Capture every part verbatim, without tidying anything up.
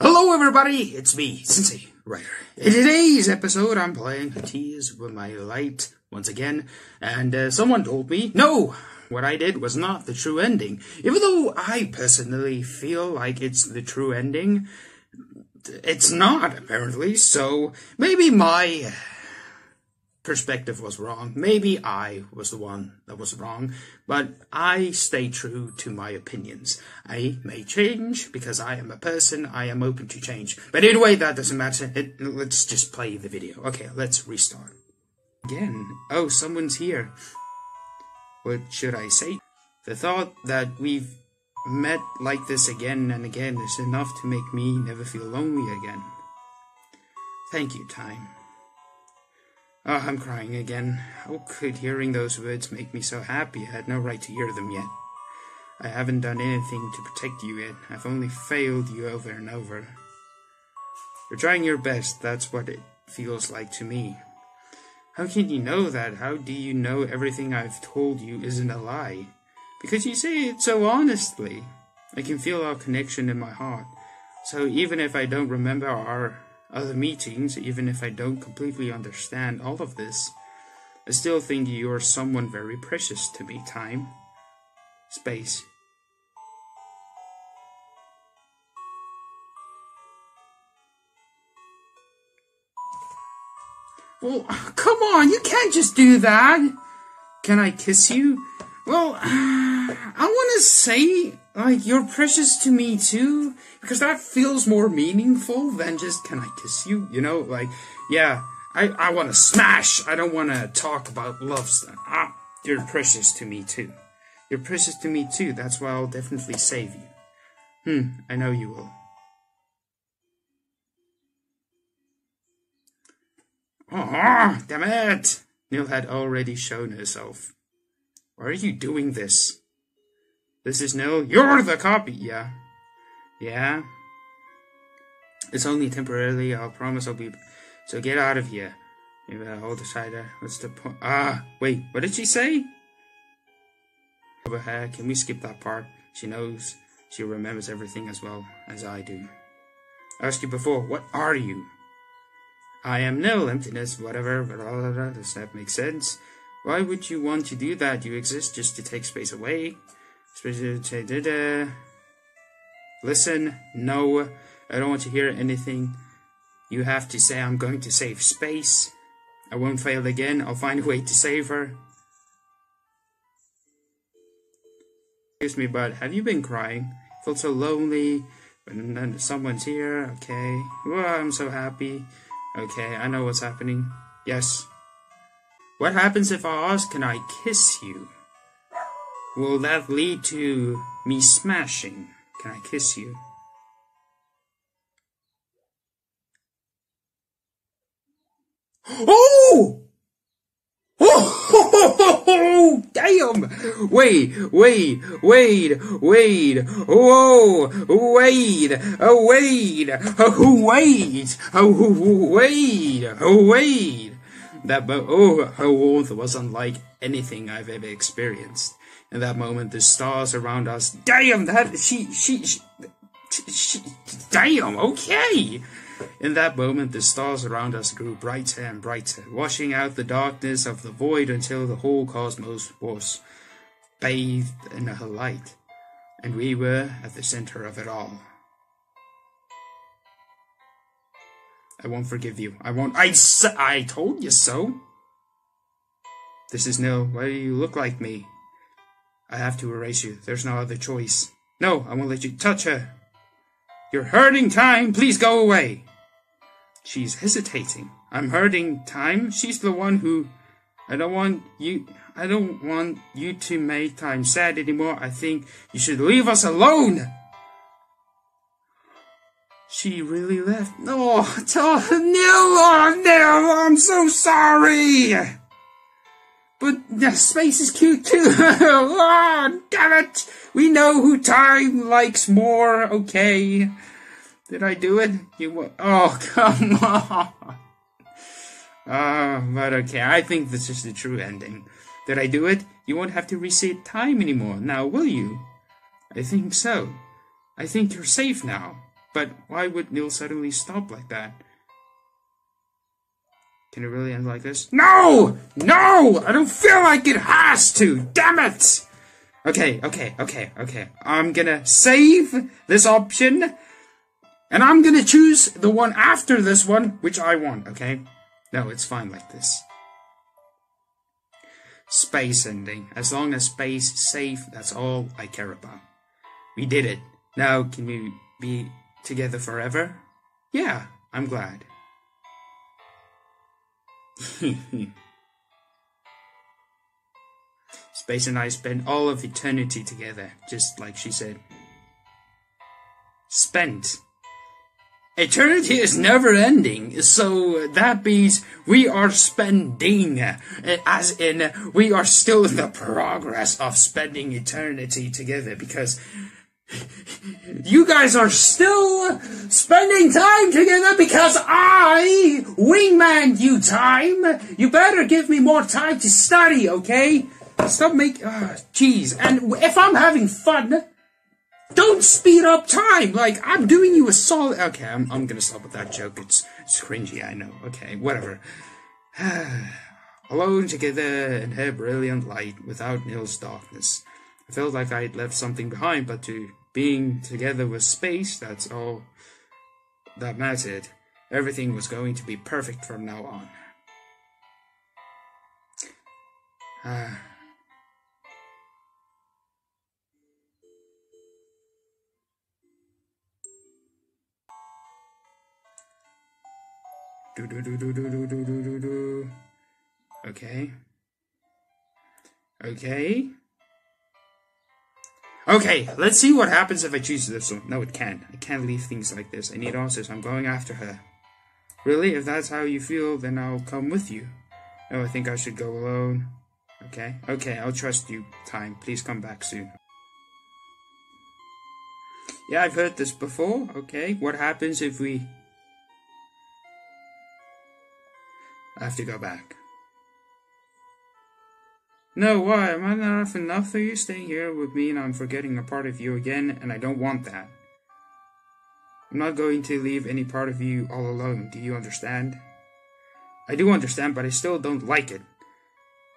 Hello everybody, it's me, Sensei Writer. In today's episode, I'm playing Her Tears Were My Light once again, and uh, someone told me, no, what I did was not the true ending. Even though I personally feel like it's the true ending, it's not, apparently, so maybe my perspective was wrong. Maybe I was the one that was wrong, but I stay true to my opinions. I may change because I am a person. I am open to change. But anyway, that doesn't matter. It, let's just play the video. Okay, let's restart. Again. Oh, someone's here. What should I say? The thought that we've met like this again and again is enough to make me never feel lonely again. Thank you, time. Oh, I'm crying again. How could hearing those words make me so happy? I had no right to hear them yet. I haven't done anything to protect you yet. I've only failed you over and over. You're trying your best. That's what it feels like to me. How can you know that? How do you know everything I've told you isn't a lie? Because you say it so honestly. I can feel our connection in my heart. So even if I don't remember our other meetings, even if I don't completely understand all of this, I still think you are someone very precious to me. Time. Space. Well, come on, you can't just do that! Can I kiss you? Well, I want to say, like, you're precious to me too, because that feels more meaningful than just, can I kiss you? You know, like, yeah, I, I want to smash. I don't want to talk about love stuff. Ah, you're precious to me too. You're precious to me too. That's why I'll definitely save you. Hmm, I know you will. Aw, damn it! Neil had already shown herself. Why are you doing this? This is Nil. You're the copy! Yeah. Yeah? It's only temporarily. I'll promise I'll be... So get out of here. Maybe I'll decide... Uh, what's the point? Ah, wait. What did she say? Over her. Can we skip that part? She knows. She remembers everything as well as I do. I asked you before. What are you? I am Nil. Emptiness. Whatever. Blah, blah, blah. Does that make sense? Why would you want to do that? You exist just to take space away. Listen, no, I don't want to hear anything. You have to say I'm going to save space. I won't fail again. I'll find a way to save her. Excuse me, but have you been crying? I felt so lonely. And then someone's here. Okay. Well, I'm so happy. Okay, I know what's happening. Yes. What happens if I ask, can I kiss you? Will that lead to me smashing? Can I kiss you? Oh! Oh! Damn! Wait, wait, wait, wait. Whoa! Wait! Oh, wait! Oh, wait! Oh, wait! Oh, wait! That but oh, her warmth was unlike anything I've ever experienced. In that moment, the stars around us. Damn, that she she she, she damn. Okay. In that moment, the stars around us grew brighter and brighter, washing out the darkness of the void until the whole cosmos was bathed in her light, and we were at the center of it all. I won't forgive you. I won't. I, I told you so. This is no. Why do you look like me? I have to erase you. There's no other choice. No, I won't let you touch her. You're hurting time. Please go away. She's hesitating. I'm hurting time. She's the one who... I don't want you... I don't want you to make time sad anymore. I think you should leave us alone. She really left. No, tell her, no, no, I'm so sorry. But the space is cute too. Oh, damn it. We know who time likes more. Okay. Did I do it? You Oh, come on. Uh, but okay, I think this is the true ending. Did I do it? You won't have to reset time anymore. Now, will you? I think so. I think you're safe now. But why would Neil suddenly stop like that? Can it really end like this? No! No! I don't feel like it has to! Damn it! Okay, okay, okay, okay. I'm gonna save this option. And I'm gonna choose the one after this one, which I want, okay? No, it's fine like this. Space ending. As long as space is safe, that's all I care about. We did it. Now, can we be together forever? Yeah, I'm glad. Space and I spent all of eternity together, just like she said. Spent. Eternity is never ending, so that means we are spending, as in we are still in the progress of spending eternity together, because you guys are still spending time together because I wingmaned you time. You better give me more time to study, okay? Stop making... Oh, jeez. And if I'm having fun... Don't speed up time! Like, I'm doing you a solid... Okay, I'm, I'm gonna stop with that joke. It's, it's cringy, I know. Okay, whatever. Alone together in her brilliant light, without Neil's darkness. I felt like I had left something behind, but to being together with space, that's all that mattered. Everything was going to be perfect from now on. Ah... Uh, Do, do, do, do, do, do, do, do, do. Okay. Okay. Okay, let's see what happens if I choose this one. No, it can't. I can't leave things like this. I need answers. I'm going after her. Really? If that's how you feel, then I'll come with you. No, I think I should go alone. Okay. Okay, I'll trust you. Time. Please come back soon. Yeah, I've heard this before. Okay. What happens if we... I have to go back. No, why? Am I not enough for you? Staying here would mean I'm forgetting a part of you again, and I don't want that. I'm not going to leave any part of you all alone, do you understand? I do understand, but I still don't like it.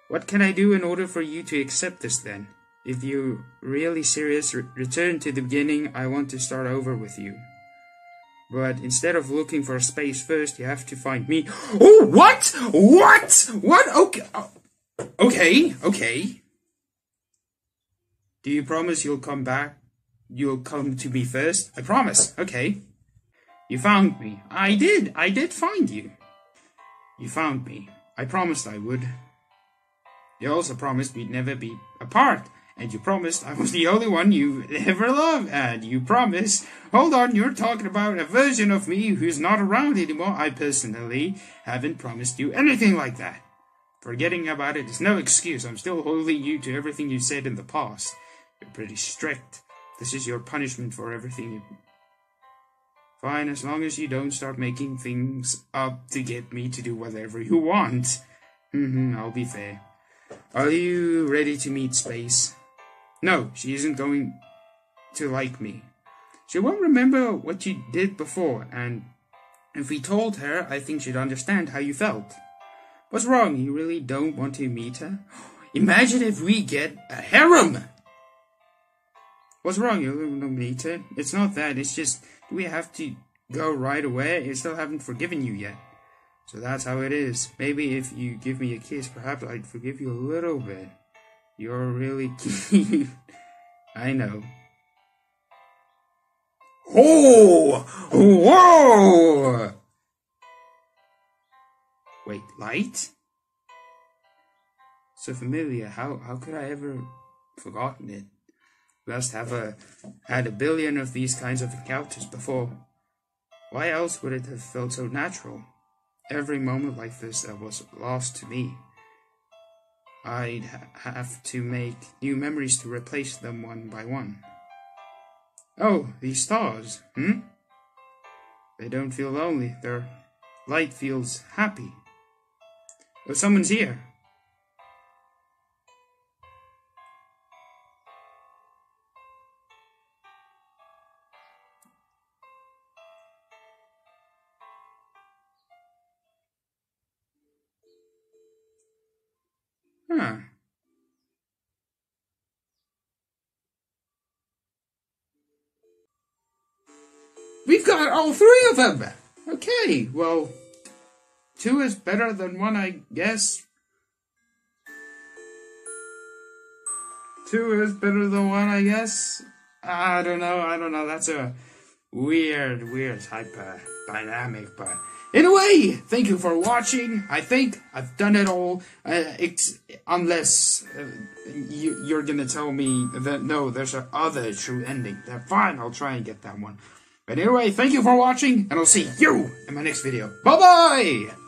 What can I do in order for you to accept this then? If you're really serious, re- return to the beginning. I want to start over with you. But instead of looking for a space first, you have to find me. Oh, what? What? What? Okay. Okay. Okay. Do you promise you'll come back? You'll come to me first? I promise. Okay. You found me. I did. I did find you. You found me. I promised I would. You also promised we'd never be apart. And you promised I was the only one you ever loved, and you promised... Hold on, you're talking about a version of me who's not around anymore. I personally haven't promised you anything like that. Forgetting about it is no excuse. I'm still holding you to everything you said in the past. You're pretty strict. This is your punishment for everything you... Fine, as long as you don't start making things up to get me to do whatever you want. Mm-hmm, I'll be fair. Are you ready to meet space? No, she isn't going to like me. She won't remember what you did before, and if we told her, I think she'd understand how you felt. What's wrong? You really don't want to meet her? Imagine if we get a harem! What's wrong? You don't want to meet her? It's not that, it's just we have to go right away. I still haven't forgiven you yet. So that's how it is. Maybe if you give me a kiss, perhaps I'd forgive you a little bit. You're really cute. I know. Oh! Whoa! Wait, light? So familiar. How how could I ever forgotten it? Must have a, had a billion of these kinds of encounters before. Why else would it have felt so natural? Every moment like this that was lost to me. I'd ha have to make new memories to replace them one by one. Oh, these stars, hmm? They don't feel lonely. Their light feels happy. Oh, someone's here. Huh. We've got all three of them! Okay, well, two is better than one, I guess. Two is better than one, I guess. I don't know, I don't know. That's a weird, weird type of dynamic, but... Anyway, thank you for watching. I think I've done it all, uh, it's, unless uh, you, you're gonna tell me that no, there's a other true ending. Then fine, I'll try and get that one. But anyway, thank you for watching, and I'll see you in my next video. Bye-bye!